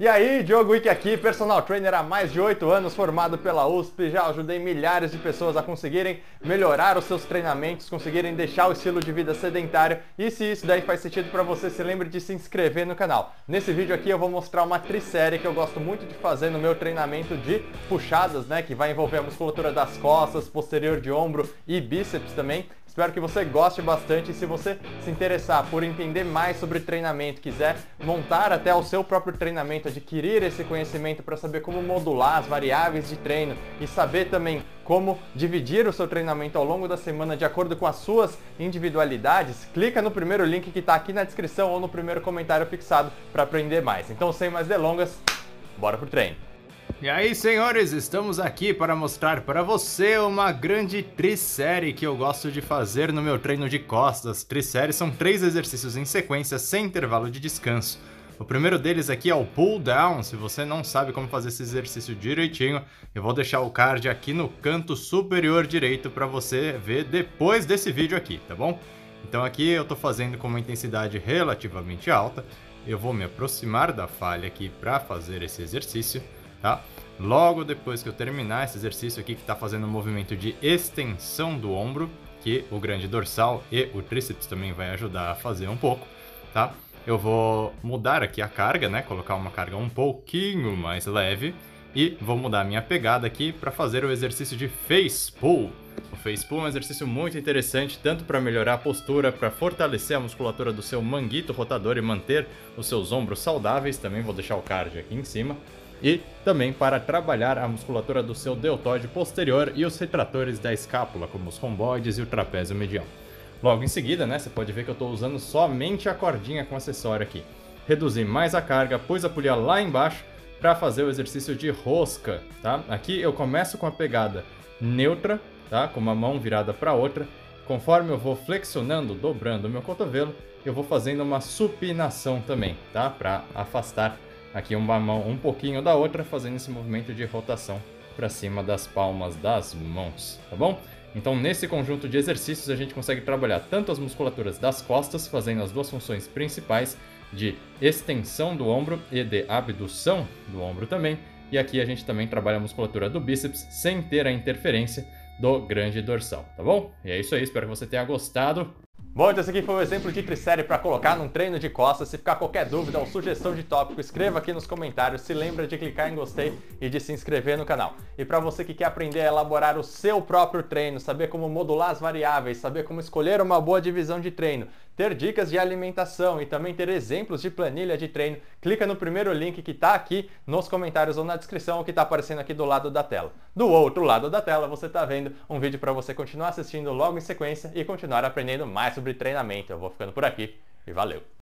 E aí, Diogo Wick aqui, personal trainer há mais de 8 anos, formado pela USP, já ajudei milhares de pessoas a conseguirem melhorar os seus treinamentos, conseguirem deixar o estilo de vida sedentário, e se isso daí faz sentido para você, se lembre de se inscrever no canal. Nesse vídeo aqui eu vou mostrar uma trissérie que eu gosto muito de fazer no meu treinamento de puxadas, né, que vai envolver a musculatura das costas, posterior de ombro e bíceps também. Espero que você goste bastante e se você se interessar por entender mais sobre treinamento, quiser montar até o seu próprio treinamento, adquirir esse conhecimento para saber como modular as variáveis de treino e saber também como dividir o seu treinamento ao longo da semana de acordo com as suas individualidades, clica no primeiro link que está aqui na descrição ou no primeiro comentário fixado para aprender mais. Então, sem mais delongas, bora pro treino! E aí, senhores, estamos aqui para mostrar para você uma grande trissérie que eu gosto de fazer no meu treino de costas. Trisséries são 3 exercícios em sequência, sem intervalo de descanso. O primeiro deles aqui é o pull down. Se você não sabe como fazer esse exercício direitinho, eu vou deixar o card aqui no canto superior direito para você ver depois desse vídeo aqui, tá bom? Então aqui eu estou fazendo com uma intensidade relativamente alta. Eu vou me aproximar da falha aqui para fazer esse exercício. Tá? Logo depois que eu terminar esse exercício aqui, que está fazendo um movimento de extensão do ombro, que o grande dorsal e o tríceps também vai ajudar a fazer um pouco, tá? Eu vou mudar aqui a carga, né? Colocar uma carga um pouquinho mais leve e vou mudar a minha pegada aqui para fazer o exercício de face pull. O face pull é um exercício muito interessante, tanto para melhorar a postura, para fortalecer a musculatura do seu manguito rotador e manter os seus ombros saudáveis. Também vou deixar o card aqui em cima. E também para trabalhar a musculatura do seu deltoide posterior e os retratores da escápula, como os romboides e o trapézio medial. Logo em seguida, né, você pode ver que eu estou usando somente a cordinha com acessório aqui. Reduzi mais a carga, pus a polia lá embaixo para fazer o exercício de rosca, tá? Aqui eu começo com a pegada neutra, tá? Com uma mão virada para a outra. Conforme eu vou flexionando, dobrando o meu cotovelo, eu vou fazendo uma supinação também, tá? Para afastar aqui uma mão um pouquinho da outra, fazendo esse movimento de rotação para cima das palmas das mãos, tá bom? Então, nesse conjunto de exercícios, a gente consegue trabalhar tanto as musculaturas das costas, fazendo as duas funções principais de extensão do ombro e de abdução do ombro também. E aqui a gente também trabalha a musculatura do bíceps sem ter a interferência do grande dorsal, tá bom? E é isso aí, espero que você tenha gostado. Bom, então esse aqui foi um exemplo de trissérie para colocar num treino de costas. Se ficar qualquer dúvida ou sugestão de tópico, escreva aqui nos comentários. Se lembra de clicar em gostei e de se inscrever no canal. E para você que quer aprender a elaborar o seu próprio treino, saber como modular as variáveis, saber como escolher uma boa divisão de treino, ter dicas de alimentação e também ter exemplos de planilha de treino, clica no primeiro link que está aqui nos comentários ou na descrição, ou que está aparecendo aqui do lado da tela. Do outro lado da tela você está vendo um vídeo para você continuar assistindo logo em sequência e continuar aprendendo mais sobre treinamento. Eu vou ficando por aqui e valeu!